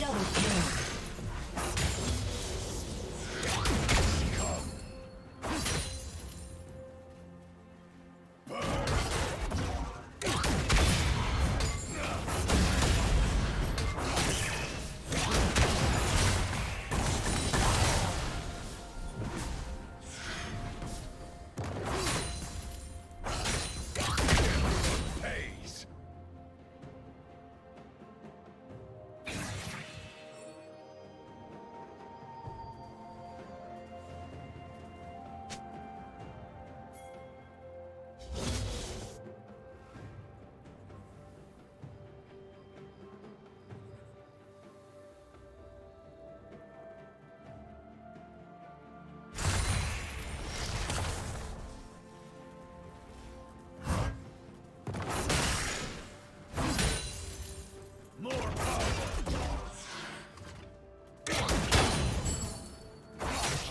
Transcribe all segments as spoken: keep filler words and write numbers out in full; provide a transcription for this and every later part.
Double kill.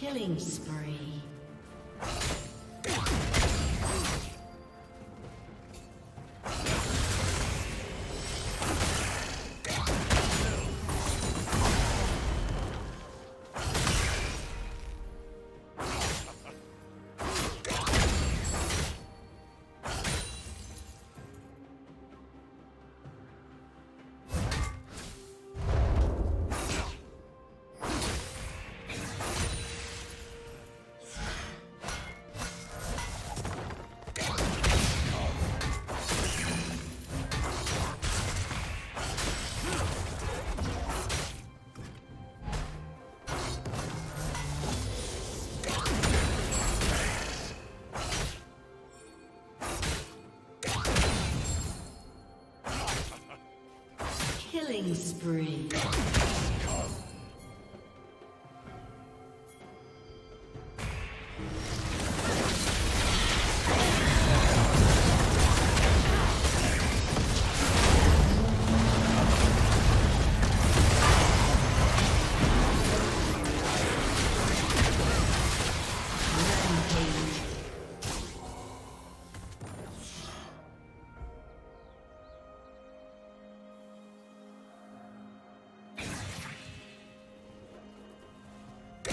Killing spree. Killing spree. The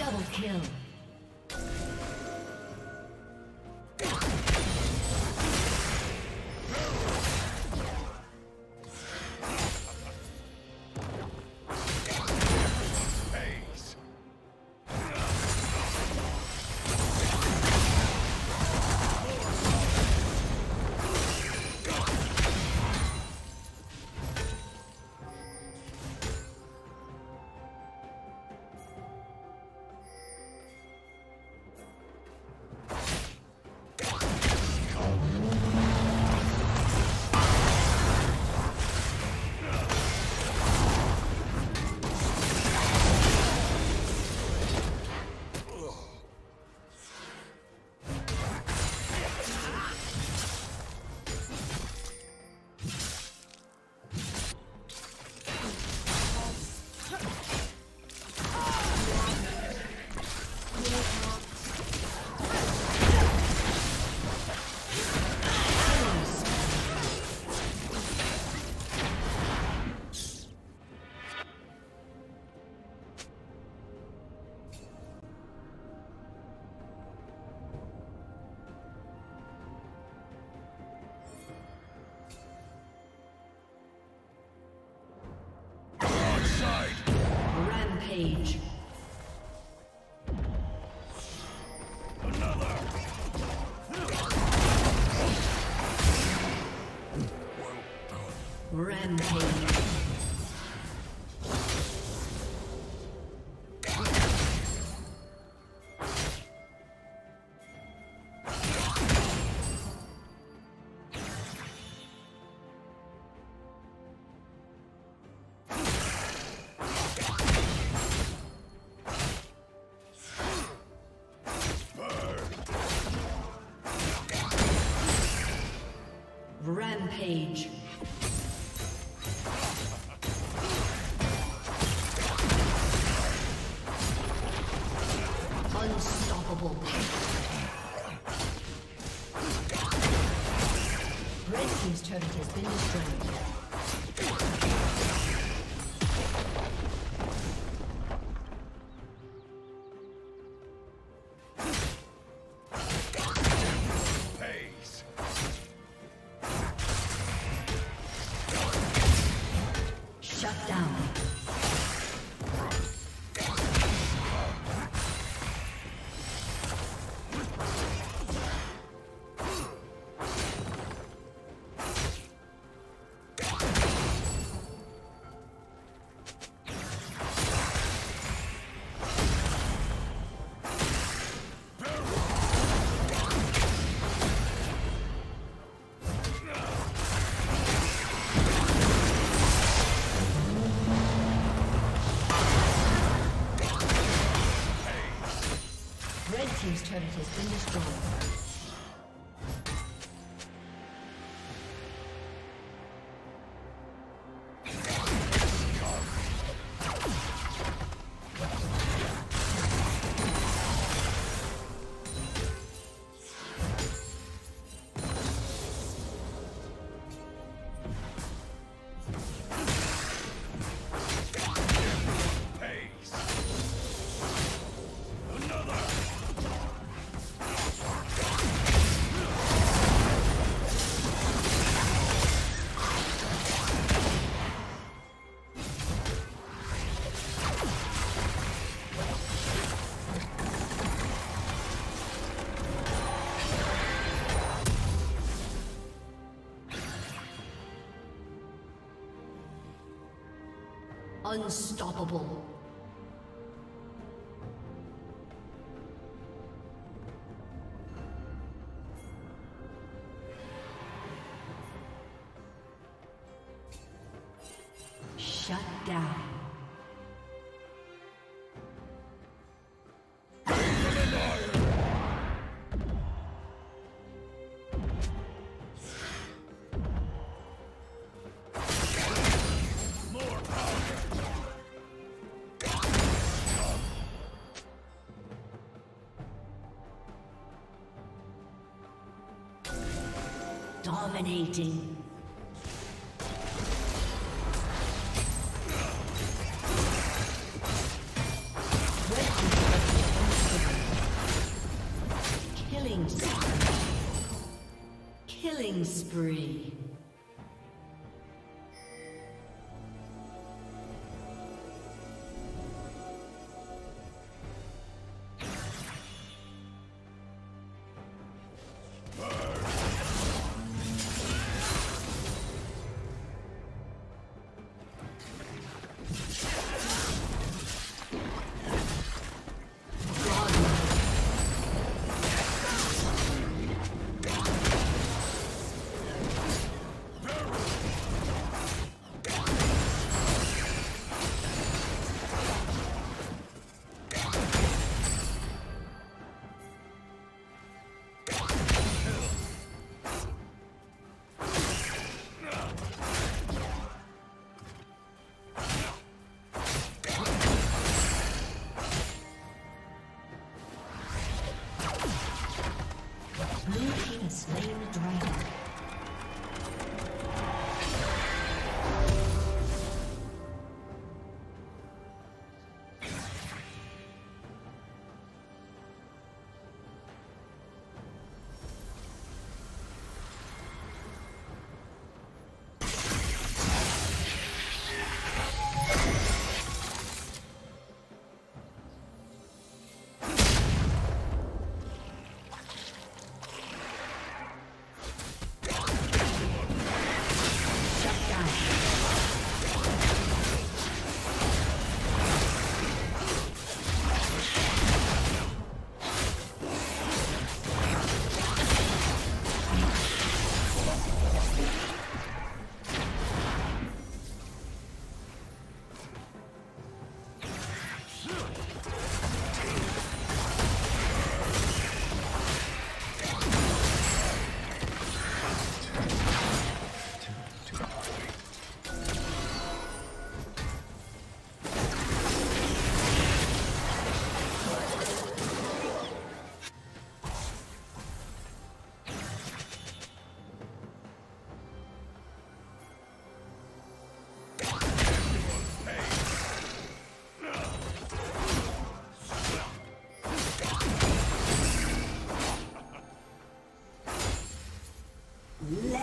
Double kill. Rampage. Unstoppable. Red team's turret has been destroyed. Team's turret has been destroyed. Unstoppable. Shut down. Dominating. Killing spree. Killing spree.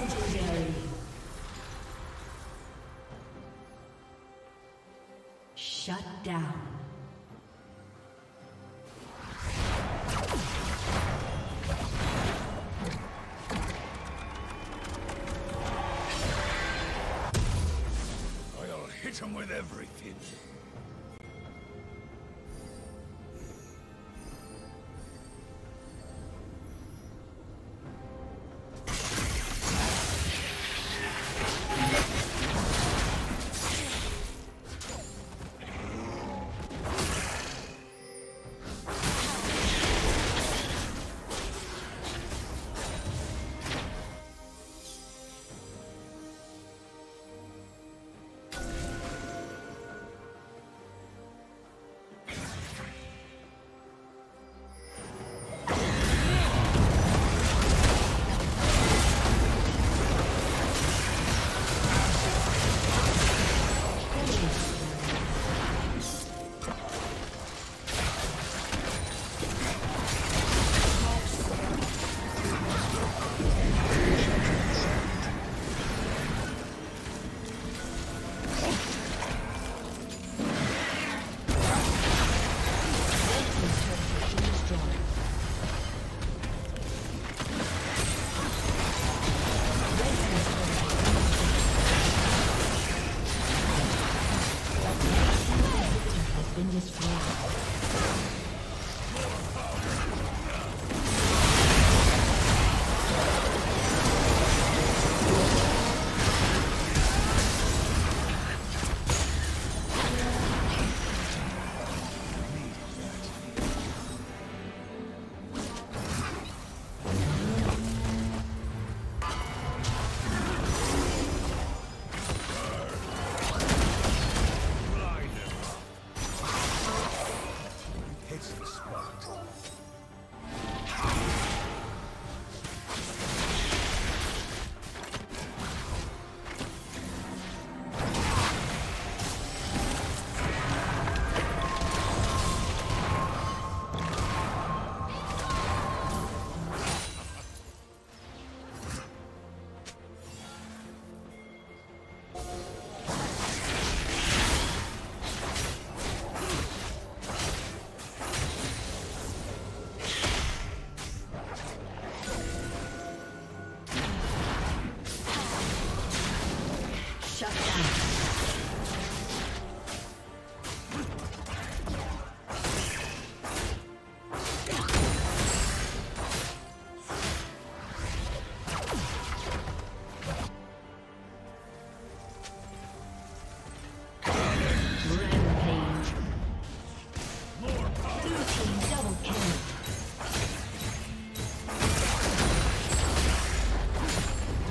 Legendary. Shut down. I'll hit him with everything.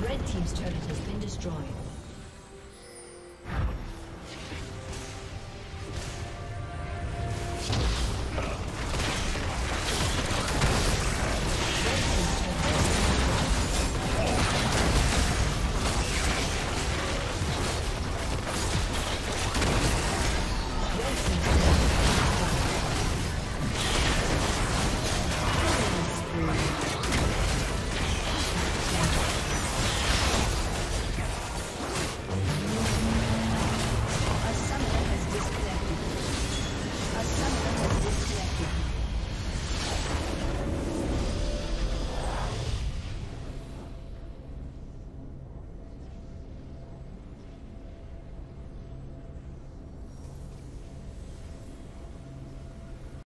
Red team's turret has been destroyed.